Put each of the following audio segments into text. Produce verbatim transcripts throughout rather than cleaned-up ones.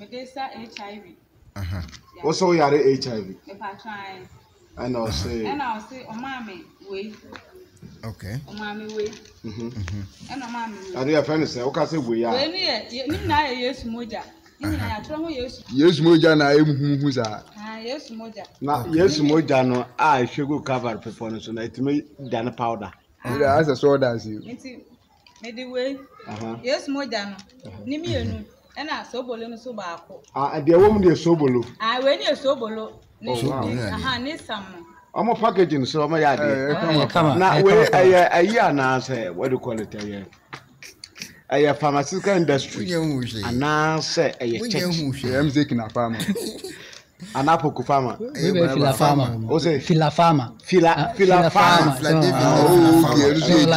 Medesa H I V. Uh huh. Also, you are H I V. If I try. And I'll say. And I'll say, oh, mommy, wait. Okay. Oh, mommy, wait. Mm-hmm. Mm-hmm. And oh, mommy. I do have friends say, okay, say we are. Well, yeah, you mean I use moja. Yes, moja na him who's a. Yes, moja. Now, yes, moja no, I should go cover performance and it may than a powder. Yeah, as a sword as you. Anyway, yes, moja no. Nimienu. And I soobolo no soobako. Ah, the woman is soobolo. Ah, when you soobolo, ah, need some. I'm a packaging, so my idea. Now, where I hear now say, what do you call it? A pharmaceutical industry, and now say a church. I'm taking a farmer. An apple farmer. Fila farmer. What's it? Fila farmer. Fila Fila farmer. Oh,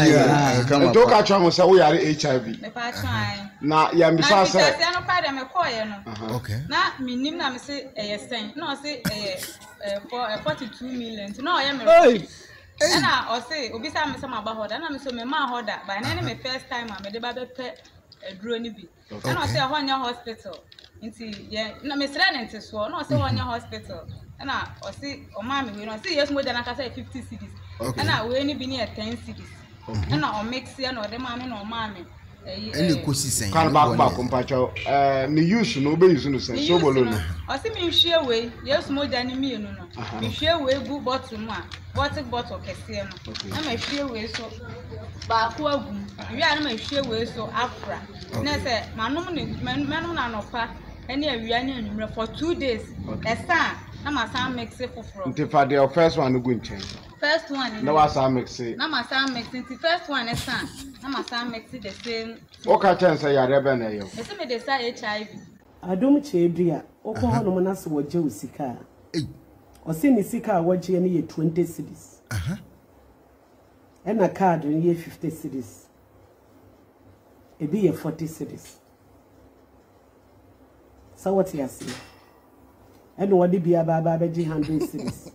yeah. Come on. Talk at you. So we are H I V. Na ya misa sa. Na misa sa no pa da me koye no. Okay. Na minim na me se eh sen. Na o se eh forty-two million. Na o ye me. Eh na o se obi sa me se ma ba hoda. Na me so me ma hoda. Ba na ni me first time am me de ba be pe duro ni bi. Na o se ho nya hospital. Nti ye na me sira ni nti so. Na o se ho nya hospital. Na o se o ma me we no se yes mo da na ka say fifty cedis. Na we ni bi ni ten cedis. Na o mix ya na o de ma me na o ma me. Any cosis and back back compatriot. Uh, me use no babies in the same soobolo. I see me share way, yes, more than me, no, no. Share way, good bottle, water bottle, Cassiano. I'm a share way so Baku. You are my share way so Afra. Nessa, my nominee, Manonanopa, and a reunion for two days. A star, and my son makes it for from. If I did first one, good change. First one, no, I saw mix it. No, my son makes it. The first one is son. No, my son makes it the same. What can I tell you? I never know. It's me the same H I V. I don't cheer, dear. Oko hono manasu waje usika. Osi ni sika waje yani ye twenty cities. Uh huh. Ena card yani ye fifty cities. Ebi ye forty cities. So what you see? Eno wadi biya baba beji hundred cities.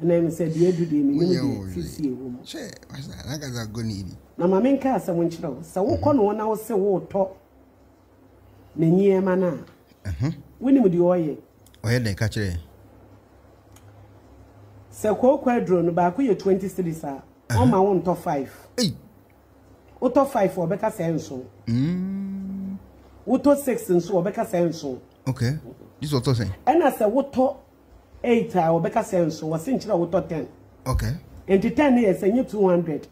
And then said, "You do the minimum fifty room." Che, what's that? I guess I go need it. Now my main car, someone should. So who can one hour say what talk? Nenye mana. When you would do oye? Oye de kachere. So kwa quadron, but I could you twenty cities are on my own top five. Hey, auto five for better sense. Hmm. Auto six and so better sense. Okay, this auto thing. And I said what talk. Eight or better sense was in ten. Okay. And to ten years and you two hundred.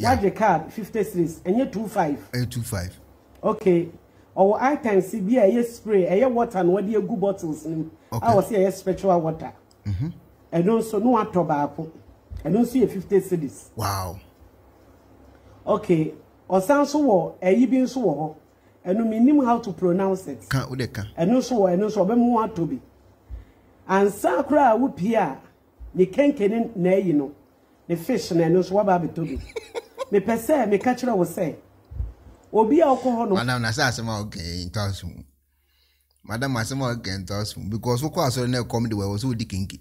Yeah. That's the card fifty six and you two five. Eight two five. Okay. Or I can see be a spray, a water and what you good bottles in. I was here spiritual water. Mm-hmm. And also no one tobacco. And don't see a fifty cities. Wow. Okay. Or sound so war, a you being so war, and no minimum how to pronounce it. And also and also want to be. And some cry whoop here, they can't get in there, you know. The fish and I know what I'll be doing. The person, the catcher will say, "Oh, be alcohol." Madam, I said, okay, in Tasman. Madam, I said, okay, in Tasman. Because who was on their comedy was who the kinky.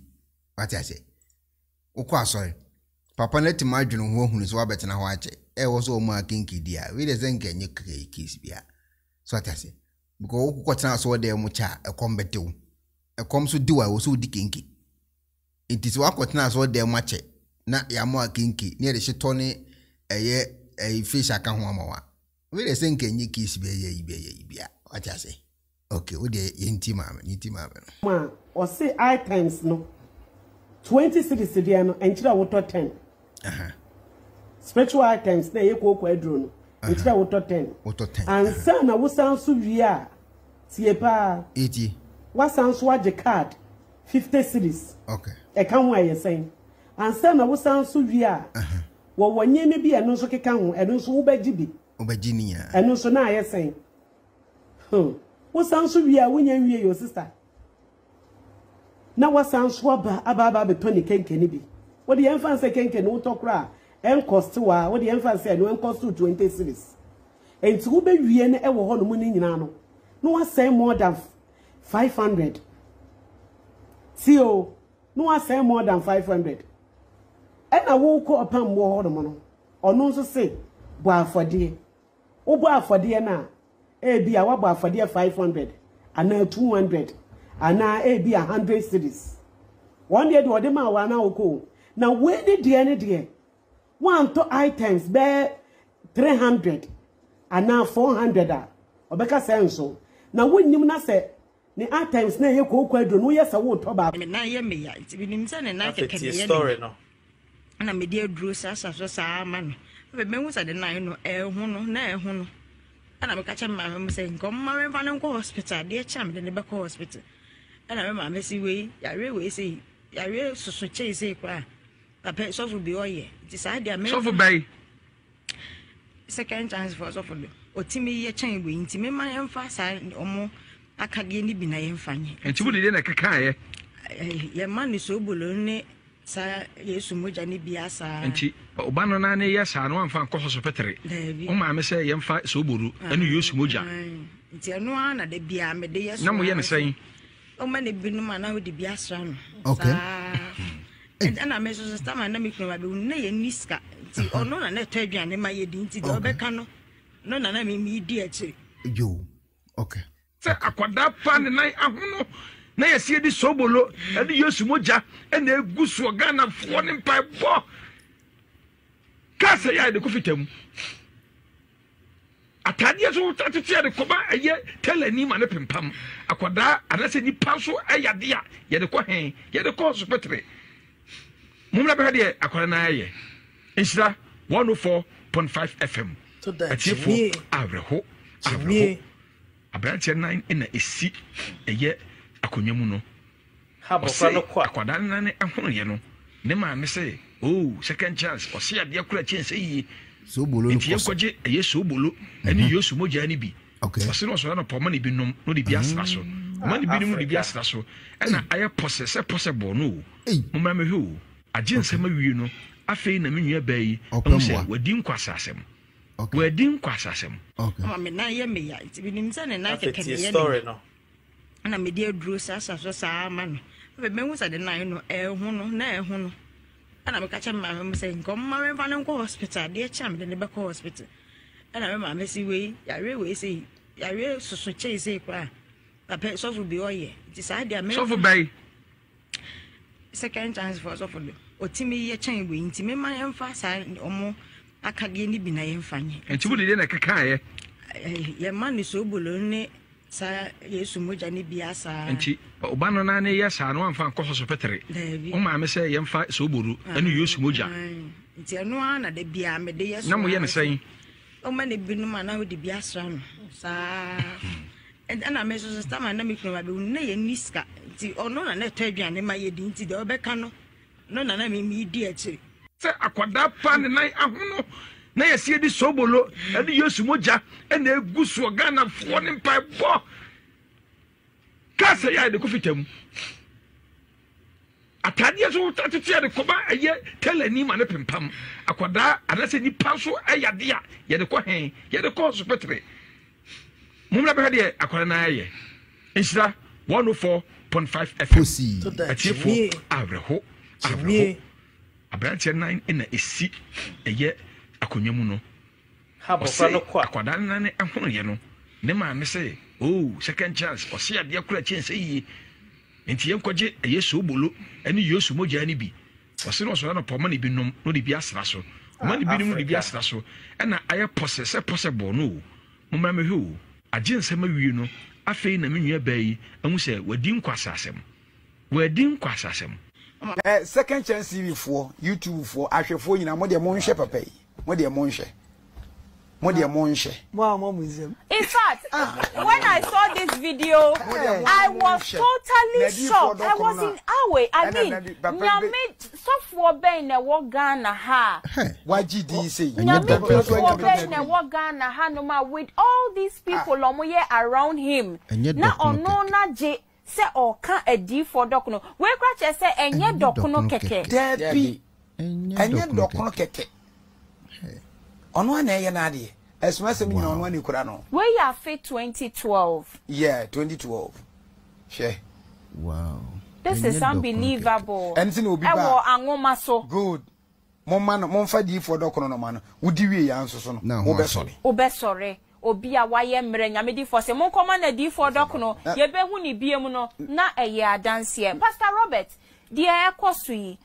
What I say? Who was sorry? Papa, let him imagine who is what better than watch it. It was all my kinky dear. We doesn't get your kiss beer. So what I say? Because who got us all there, mucha, a combat too. Comes to do I was so dikinky. It is what continues all their match. Not Yamma kinky, near the shetoni a a fish. I can't one we the same can you kiss be ye be what I say. Okay, what the intimam, intimam. Or say I times no twenty cities to the end and chill water ten. Uh huh. Spiritual items, they equal quadron, which I water ten. Water ten. And son, I was sound subia. See a pa eighty. What sounds what the card? Fifty cities. Okay. I can't wait, you're saying. And some of what sounds so we are. Well, when you may be a no so can and also Ubejibby. Ubejina. And also now you're saying. Hm. What sounds so we are when you hear your sister? Now what sounds swab ababa between Ken Kennedy? What the infants say Ken can talk ra and cost two hours. What the infants say no cost to twenty cities. And to be Vienna ever hold money in Anno. No one say more than. Five hundred. Tio, no one say more than five hundred. And I won't call upon more hormone. Or no so say, boy for dear. Oh, boy for dear now. A B a waba fadia five hundred, ana two hundred, ana A B a hundred cities. One day do odema wana oko. Now where did the any day? One two items be three hundred, ana four hundred a. Obeka senso. Now when you na say the items na yeko oko do no yes a wo toba. Na ye me ya. It be nimsa na na keke ye story no. Na me dey draw sa sa sa man. Be me hu sa de na no e hu no na e hu no. And I'm catching my mum saying, come, my man, go hospital, dear champ, then the back hospital. And I remember, Missy Way, I really say, I really so chase a cry. I bet so will be all year. Decide their men for bay. Second chance for Sophie. Or Timmy, a chamber, intimate my emphasis, and almost I can't get any bin I am funny. And you would in a cacay. Your man is so bologna, sir, yes, so much any biasa. And she. Obano na ne yes anu amfa nkoso so petere o ma me say yemfa so boru anu yesu moja nti anu ana de bia me de yesu na mo ye ne sen o ma ne binu ma na wo de bia sra no okay and ana me so sister ma na me kunu ba na ye niska nti ono na na to aduane ma ye di nti de obeka no no na na me mi di eche yo okay se akwada pa ne nan ahono na ye sie di sobolo anu yesu moja ene egusu ogana fo ne mpa bo Kasa ya de kufitem atade so tatetia de koba aye telani ma ne pimpam akoda anase ni panso ayade a ye de kohen ye de ko hospital mumla be de akora na aye insha one oh four point five F M atifo avreho avreho abranche nine ina esi eye akonya mu no habo fa no kwa akoda na ne ehunu ye no ne ma me se oh second chance o se ade akura chance yi soobolo no kwaje eye soobolo ani yesu moja ni bi okay o se no so na poma ni bi nom no de bi asra so ma ni bi nom de bi asra so e na aye process e possible no mo ma me hu agense ma wi no afei na menua ba yi o se wadi nkwasa asem wadi nkwasa asem ma me na ye me ya ti bi nim se na na keke ye story no na me de duro sa sa so sa ma no be me hu sa de na no e hu no na e hu no and I'm catching my mum saying, come, my man, go hospital, dear champ, then the back hospital. And I remember, Missy Way, I really say, I really so chase a cry. I bet so will be all year. Decide their men over bay. Second chance for Sophie. Or Timmy, a chamber, intimate my emphasis, and almost I can't get any bin I am funny. And you would in a cacay. Your man is so bologna, sir, yes, so much any biasa. And she. Obano na ne yes anu amfa nkoso so petere o ma me say yemfa so boru anu yesu moja nti anu ana de bia me de yesu na mo ye ne sen o ma ne binu ma na wo de bia sra no sa and ana me so sister ma na me kunu ba be na ye niska nti ono na na to aduane ma ye di nti de obeka no no na na me mi di eche se akoda pa ne nan ahono na ye sie di sobolo anu yesu moja ene egusu ogana fo ne mpa bo Kasa ya de kufitem atade so tatetia de koba aye telani ma ne pimpam akoda anase ni panso ayade a ye de kohen ye de ko hospital mumla be de akora na aye insha one oh four point five F M atifo avreho avreho abranche nine ina esi eye akonya mu no habo fa no kwa akoda na ne ehunu ye no ne ma me say oh second chance o se ade akura chance yi enti yen kwaje eye soobolo ani yesu moja ni bi o se no so na poma ni bi nom no de bi asra so ma ni bi nom de bi asra so e na aye process e possible no mo ma me hu agense ma wi no afei na menua ba yi amu se wadi nkwasa asem wadi nkwasa asem eh second chance tv for youtube for ahwefo nyina mo de mo nhwe papai mo de mo nhwe In fact, when I saw this video, I was totally shocked. I was in awe. I mean, Nyame software ben na wogana ha. Y G D C. Nyame software ben na wogana ha no ma with all these people omoye around him. Na ono na je se o ka edi for dokuno. We kwa se enye dokuno keke. Debi. Enye dokuno keke. On one day, as much as we know, when you could know, we are fit twenty twelve. Yeah, twenty twelve. She, wow, this is unbelievable. And will be good. Mon man, mon fadi for Doctor Norman. Would you answer? No, Obersore. Obersore. obi a waye mre nyamedi for se mon koma na di for doc no ye be hu ni biem no na eye adanse e Pastor Robert de e koso yi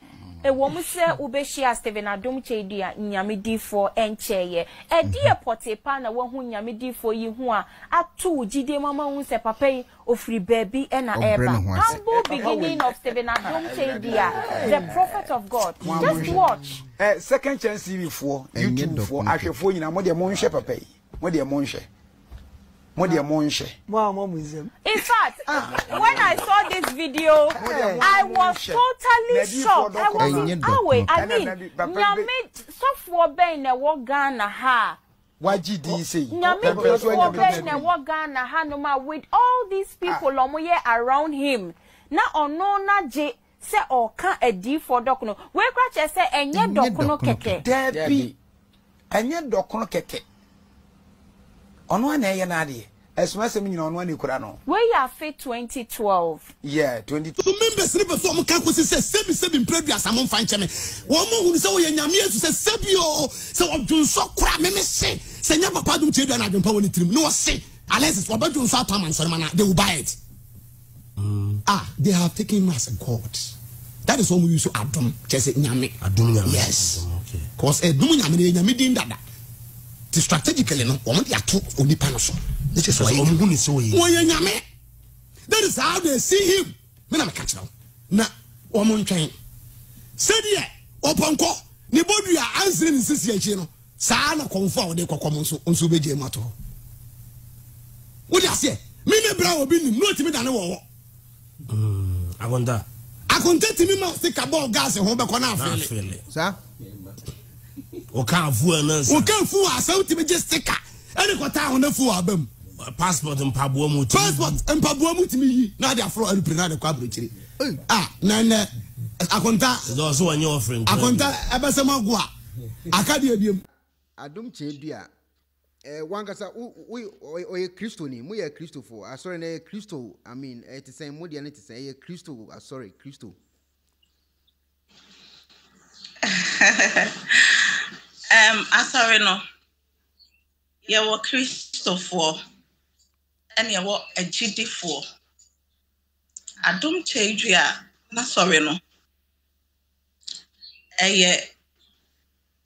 e wo mu se ubehia Stephen Adom Kyei Duah nyamedi for enche ye e di e pote pa na wo hu nyamedi for yi hu a atu jide mama hu se papai ofri baby e na eba humble beginning of Stephen Adom Kyei Duah the prophet of God. Just watch eh second chance tv for YouTube for ahwefo nyina mo de mo hwe papai. What do you mean? What do you mean? In fact, when I saw this video, I was totally shocked. I was in awe. I mean, Nyame software be na wo Ghana ha. Why did you say? Nyame software be na wo Ghana ha no ma with all these people omoye around him. Na ono na je se o ka edi for dokuno. We kwatche se enye dokuno keke. Debi. Enye dokuno keke. On one day, as well as on one you could know. We are fit twenty twelve. Yeah, twenty two members reform campus is a semi seven previous among fine chairman. One more who saw your years to say, Sebio, so of June so crap, me say, say never pardon children. I don't power it. No, say, unless it's for Badun Satam and Solomon, they will buy it. Ah, they have taken mass and court. That is what we use to Adam, just Yami. Yes, because a Dunyam, Yami didn't that. Strategically, no one they are two on the panel. This is why that is how they see him. When I'm catching now, now, one more train said, yeah, open call. Nobody are answering this year. You know, Sana confound the commons on Subej Mato. What do you say? Mini Brown will be not even an hour. I wonder. I can tell him not think about gas and home back on our family, sir. O can't fool us. O can't fool us. Out to me just sticker. Any quarter on the fool album. Passport and Pabuamu. Passport and Pabuamu to me. Now they are fraud and print out the quadruplicity. Ah, Nana. I contact. There's also a new friend. I contact Abasamagua. I can't hear you. I don't change here. One can say, we are Christian. We are Christian for. I sorry, a Christian. I mean, it's the same word. And it's a Christian. I sorry, Christian. Um, I sorry no. You were Christopher, and you were a G D four. I don't change ya. Not sorry no. A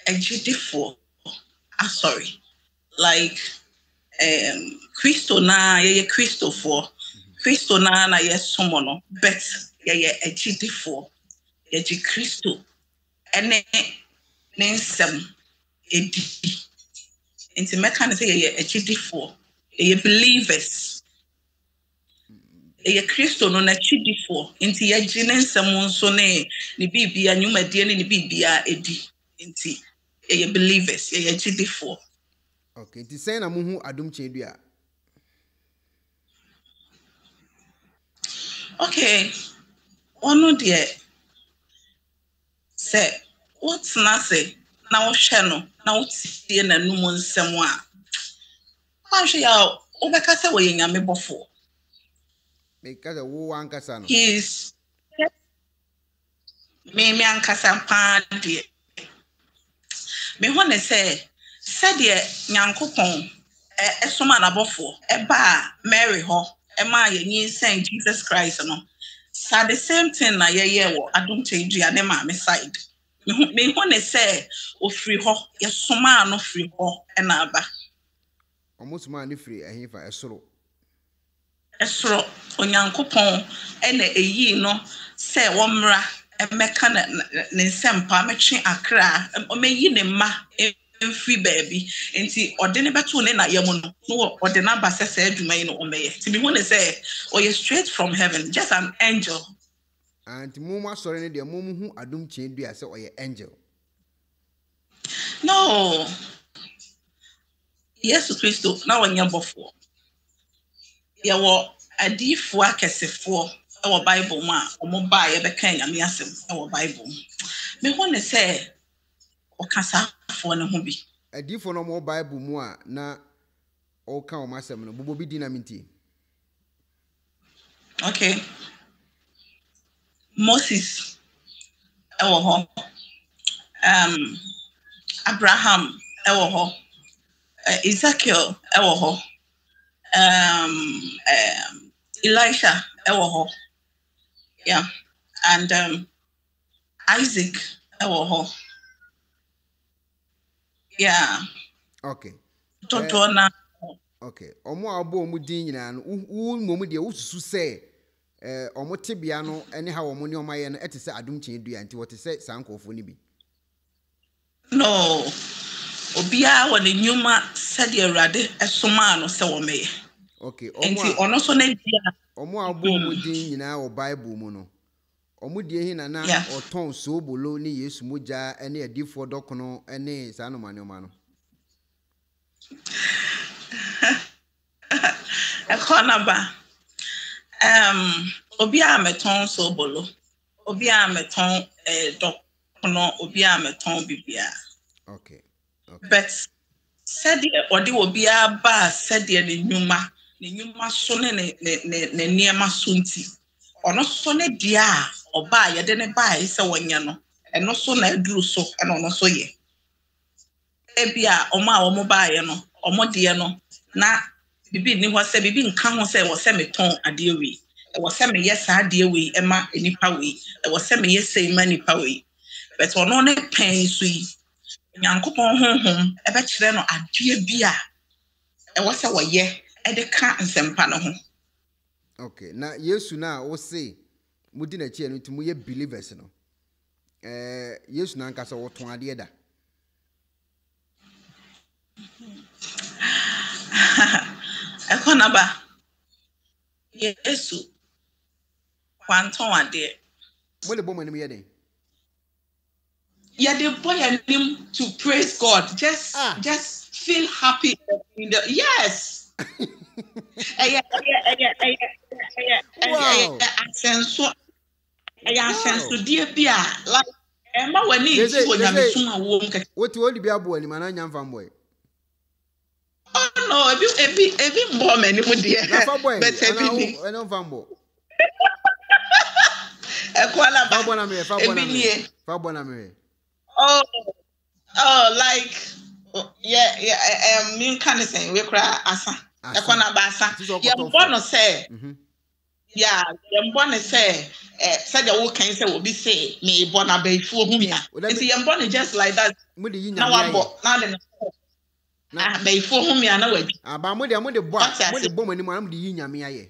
a G D four. I sorry. Like um, Christo na yeah Christopher. Christo na na yeah someone no. But yeah yeah a G D four. Yeah G Christo. And then name some. A D. Into mechanics, a G D four. A believers. A Christian on a G D four. Into a genus, someone so name. The B B, and you may deal in the B B R A D. Into a believers, a G D four. Okay, the same among who Adom Kyei Duah. Okay, one of the say, what's not say? Now channel now see na numu nsemo a kwa hwe ya obeka se wo yenyame bofo because wo ankasa no yes me me ankasa pa de me ho ne se se de nyankopon e soma na bofo e ba Mary ho e ma yenyi Saint Jesus Christ no sa the same thing na ye ye wo Adom Kyei Duah ne ma me side. Me want to say, "O free ho, your soma no free ho, enaba." Almost man free, I hear for esro. Esro, onyankopon, ene eyi no say womra, emeka na nsempa mechi akra, omeyi ne ma free baby, enti ordene betu ne na yemu no, no ordene abase say adwuma no omeye. Ti me want to say, "Oh, you straight from heaven, just an angel." And Mumma sorry, dear Mumu who Adom Kyei Duah as an angel. No, yes, Christo. Now when you're before, you were a deep work as a four our Bible man or more by a became a measure our Bible. Me want to say, or can't for no hobby. A deep for no more Bible more now. Or can't my sermon, but be dynamity. Okay. Moses, um, Abraham, uh, Ezekiel ewoho, um, um, Elisha ewoho, yeah, and um, Isaac ewoho, yeah. Okay. Totona. Okay. Omo abo omo dini na no. U momo de ususu se. Eh omo tebia no ene ha omo ne omaye no etese Adom Kyei Duah nti wote se sankofo ni bi. No. Obia wo ne nyuma sede Awurade esoma no se wo meye. Okay. Omo nti ono so na dia. Omo abo omo dini na o Bible mu no. Omo de hin na na oton soobolo ni Yesu moja ene adifo dokono ene sanomane omano. A corner um, Obia meton soobolo, Obia meton a doc, no, Obia meton bibia. Okay, but said the Odi Obia bar said the Numa, the Numa sonne near Masunti, or not sonne dia, or buy a dene buy, so one yano, and no sooner drew so and on so ye. Ebia, Oma or Mobayano, or Modiano, na. Bibi ni ho se bibi nka ho se wo se meton ade we e wo se me yes ade we e ma enipa we e wo se me yes e ma enipa we but ono ne pen so yi nyankopon honhom e be kire no ade bia e wo se wo ye e de ka nsempa no ho. Okay, na Yesu na wo se mudi na chi enu ti mo ye believers no eh Yesu na nka se wo ton ade da. Ekonaba Yesu kwanton ade wole bo manim yede yede boy anim to praise God, just ah. Just feel happy in the, yes eh eh eh eh asenso eh asenso die bia like e ma wani ti wo nyame suma wo mke woti wo di bia bo anim na nyam fam boy. Oh no, every every every bomb anymore there. But every I don't fumble. Ekwala ba bona me, fa bona me. Fa bona me. Oh. Oh like yeah yeah um me kind of say we cry asa. Ekwana ba asa. Yeah, bono say. Mhm. Yeah, yeah bono say eh say the whole kind say obi say me bona ba ifu hu me a. It's yeah bono just like that. Now I bought. Now let me. Ah, they form me and away. About what I'm with the boy, what the woman, I'm the union. Yeah,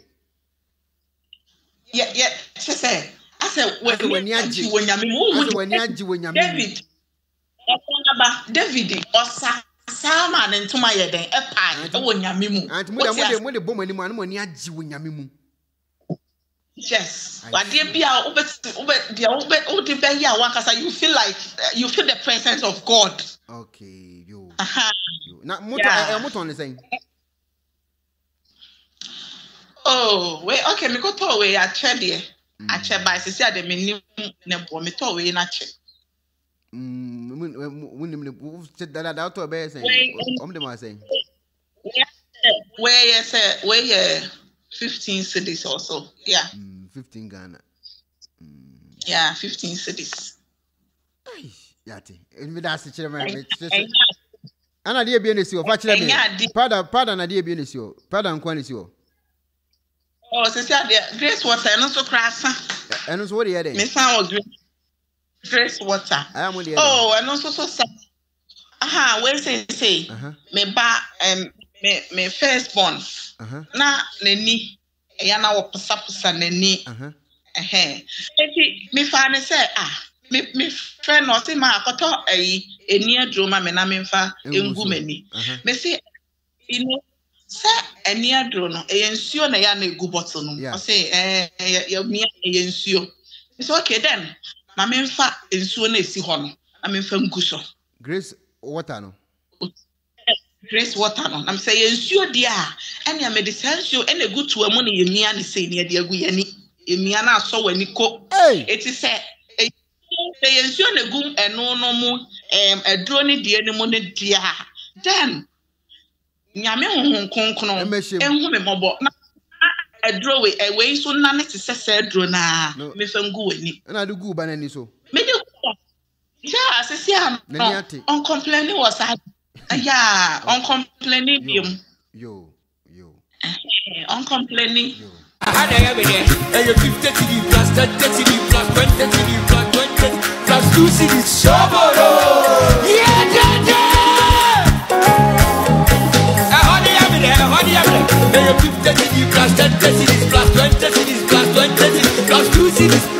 yeah, she said, I said, when you are you when you when you David, David, or Salman, and to my head, a pie, and when you and with the woman, when you are you when you yes, but there be our over the old baby, because you feel like you feel the presence of God. Okay, you. Aha. Now, what are you saying? Oh, wait, okay, me go to away. I check there. I check by sister. The minimum number me to away. I check. Hmm. When when when check that that to away saying. What am I saying? Where yes, where yeah, fifteen cities also. Yeah. Mm, fifteen Ghana. Mm. Yeah, fifteen cities. Ay, yati. Me da se chere me. Ana die bi enesio fa kire me. Pardon, pardon na die bi enesio. Pardon kwa enesio. Oh, sisi ade grace water eno so krasa. Eno so wori ade. Me san o grace water. Oh, eno so so sa. Aha, we say say. Me ba um me me first born. Na nani eya na wo pesa pesa nani. Eh eh. Me fa ne say ah me me friend no say ma akoto eh eni drama me na me fa engu mani me say you know say eni adro no e nsuo na ya na egu bottle no say eh ya me e nsuo say okay then na me fa nsuo na esi ho no na me fa ngu so grace water no grace water no na me say nsuo dia eni ya medicine nsuo eni egu to amu na yemi ani say ni ade egu yani emi ana aso wani ko eti say they ensure the gum and no no more a drone the enemy money dear. Then Yami Hong Kong, and woman, a draw away so none is a said drone. Miss Nguni, and I do go by any so. Maybe, yeah, I say, I'm complaining was I. Yeah, uncomplaining yo, yo, yo. Uncomplaining. I had a every day. And you keep thirty plus, thirty plus, twenty plus, twenty plus, two cities. Soobolo. Yeah, yeah, yeah. I had a every day. I had a every day. And you keep thirty plus, thirty plus, twenty plus, twenty plus, two cities.